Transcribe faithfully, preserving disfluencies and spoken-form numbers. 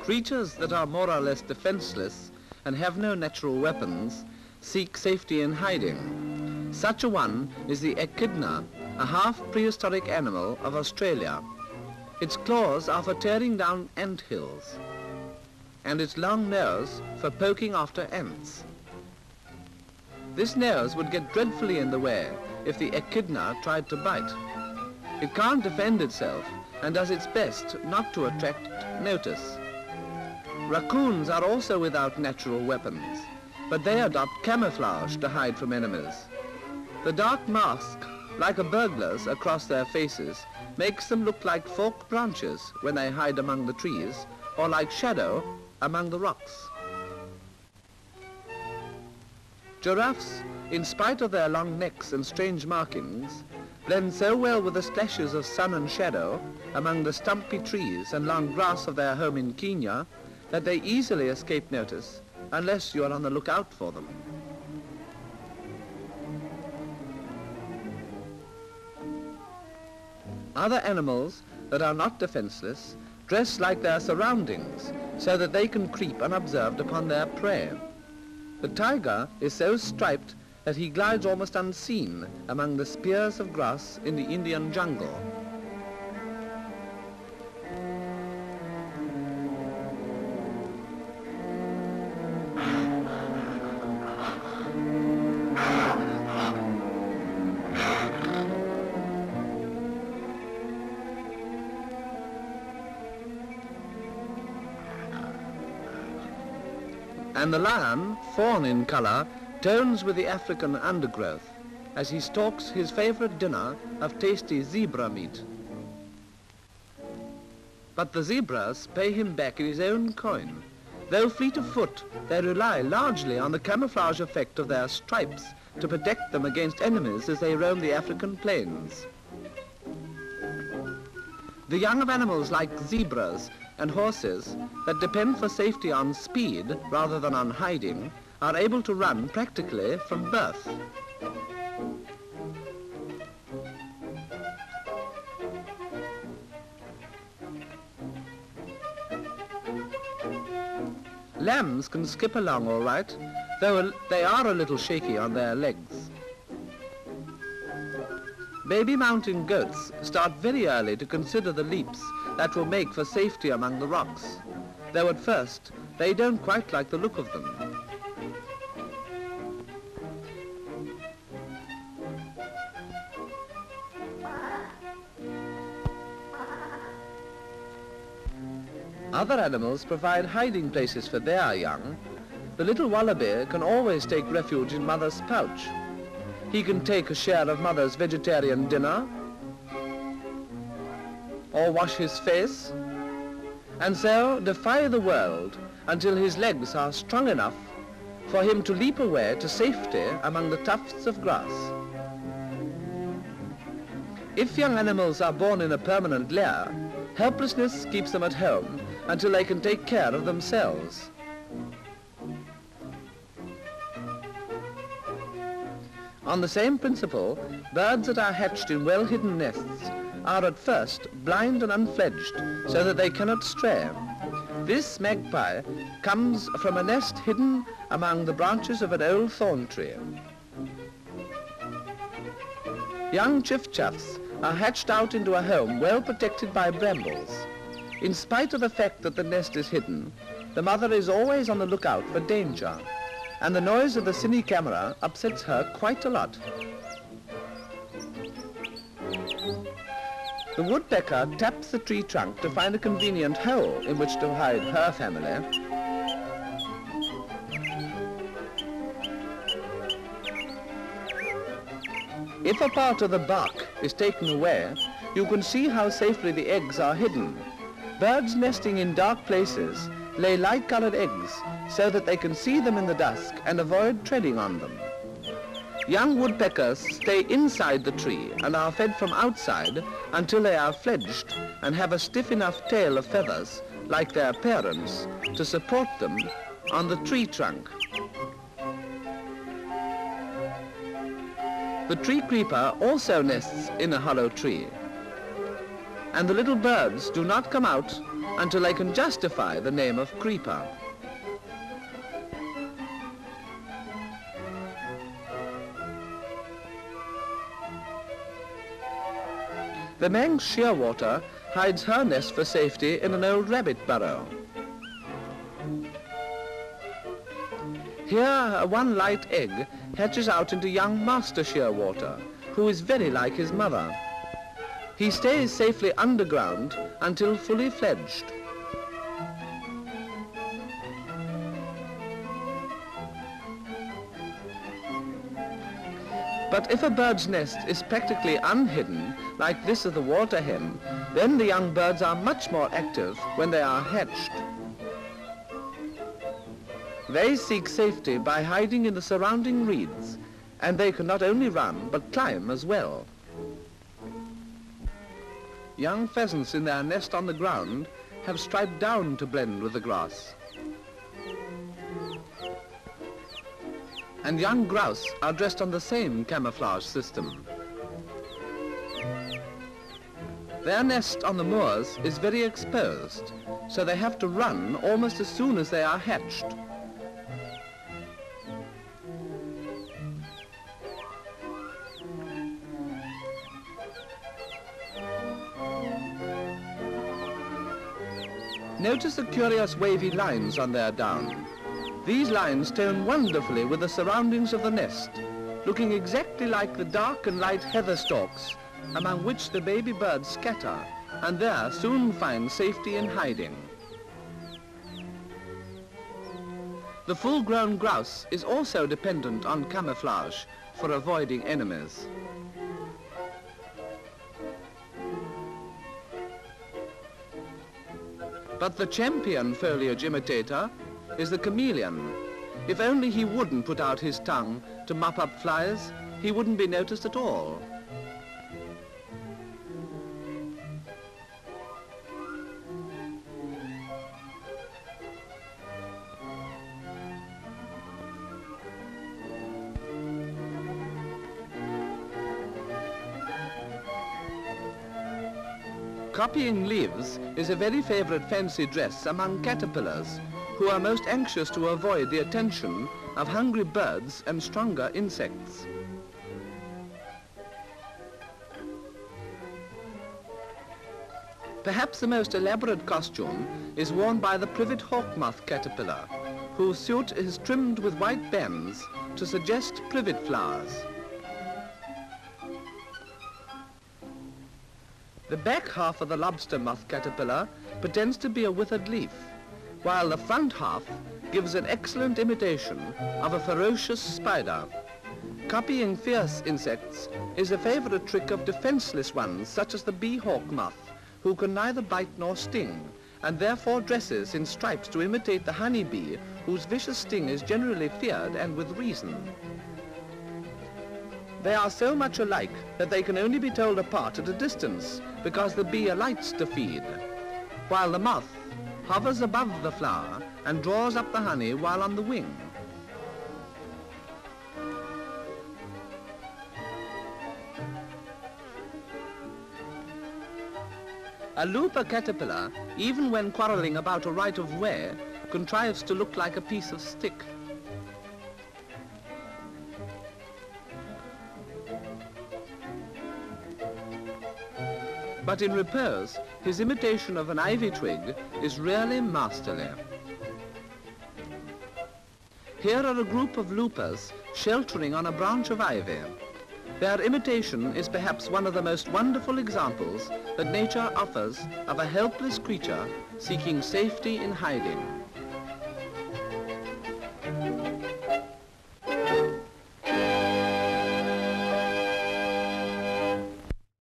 Creatures that are more or less defenseless and have no natural weapons seek safety in hiding. Such a one is the echidna, a half-prehistoric animal of Australia. Its claws are for tearing down ant hills, and its long nose for poking after ants. This nose would get dreadfully in the way if the echidna tried to bite. It can't defend itself and does its best not to attract notice. Raccoons are also without natural weapons, but they adopt camouflage to hide from enemies. The dark mask, like a burglar's across their faces, makes them look like forked branches when they hide among the trees, or like shadow among the rocks. Giraffes, in spite of their long necks and strange markings, blend so well with the splashes of sun and shadow among the stumpy trees and long grass of their home in Kenya that they easily escape notice unless you are on the lookout for them. Other animals that are not defenseless dress like their surroundings so that they can creep unobserved upon their prey. The tiger is so striped that he glides almost unseen among the spears of grass in the Indian jungle. And the lion, fawn in colour, tones with the African undergrowth as he stalks his favourite dinner of tasty zebra meat. But the zebras pay him back in his own coin. Though fleet of foot, they rely largely on the camouflage effect of their stripes to protect them against enemies as they roam the African plains. The young of animals like zebras and horses that depend for safety on speed rather than on hiding are able to run practically from birth. Lambs can skip along all right, though they are a little shaky on their legs. Baby mountain goats start very early to consider the leaps that will make for safety among the rocks, though at first they don't quite like the look of them. Other animals provide hiding places for their young. The little wallaby can always take refuge in mother's pouch. He can take a share of mother's vegetarian dinner, or wash his face, and so defy the world until his legs are strong enough for him to leap away to safety among the tufts of grass. If young animals are born in a permanent lair, helplessness keeps them at home until they can take care of themselves. On the same principle, birds that are hatched in well-hidden nests are at first blind and unfledged, so that they cannot stray. This magpie comes from a nest hidden among the branches of an old thorn tree. Young chiffchaffs are hatched out into a home well protected by brambles. In spite of the fact that the nest is hidden, the mother is always on the lookout for danger, and the noise of the cine camera upsets her quite a lot. The woodpecker taps the tree trunk to find a convenient hole in which to hide her family. If a part of the bark is taken away, you can see how safely the eggs are hidden. Birds nesting in dark places lay light-coloured eggs so that they can see them in the dusk and avoid treading on them. Young woodpeckers stay inside the tree and are fed from outside until they are fledged and have a stiff enough tail of feathers, like their parents, to support them on the tree trunk. The tree creeper also nests in a hollow tree, and the little birds do not come out until they can justify the name of creeper. The Manx shearwater hides her nest for safety in an old rabbit burrow. Here, a one-light egg hatches out into young master shearwater, who is very like his mother. He stays safely underground until fully fledged. But if a bird's nest is practically unhidden, like this of the water hen, then the young birds are much more active when they are hatched. They seek safety by hiding in the surrounding reeds, and they can not only run, but climb as well. Young pheasants in their nest on the ground have striped down to blend with the grass. And young grouse are dressed on the same camouflage system. Their nest on the moors is very exposed, so they have to run almost as soon as they are hatched. Notice the curious wavy lines on their down. These lines tone wonderfully with the surroundings of the nest, looking exactly like the dark and light heather stalks, among which the baby birds scatter, and there soon find safety in hiding. The full-grown grouse is also dependent on camouflage for avoiding enemies. But the champion foliage imitator is the chameleon. If only he wouldn't put out his tongue to mop up flies, he wouldn't be noticed at all. Copying leaves is a very favorite fancy dress among caterpillars, who are most anxious to avoid the attention of hungry birds and stronger insects. Perhaps the most elaborate costume is worn by the privet hawkmoth caterpillar, whose suit is trimmed with white bands to suggest privet flowers. The back half of the lobster moth caterpillar pretends to be a withered leaf, while the front half gives an excellent imitation of a ferocious spider. Copying fierce insects is a favorite trick of defenseless ones, such as the beehawk moth, who can neither bite nor sting, and therefore dresses in stripes to imitate the honeybee, whose vicious sting is generally feared, and with reason. They are so much alike that they can only be told apart at a distance, because the bee alights to feed, while the moth hovers above the flower and draws up the honey while on the wing. A looper caterpillar, even when quarreling about a right of way, contrives to look like a piece of stick. But in repose, his imitation of an ivy twig is really masterly. Here are a group of loopers sheltering on a branch of ivy. Their imitation is perhaps one of the most wonderful examples that nature offers of a helpless creature seeking safety in hiding.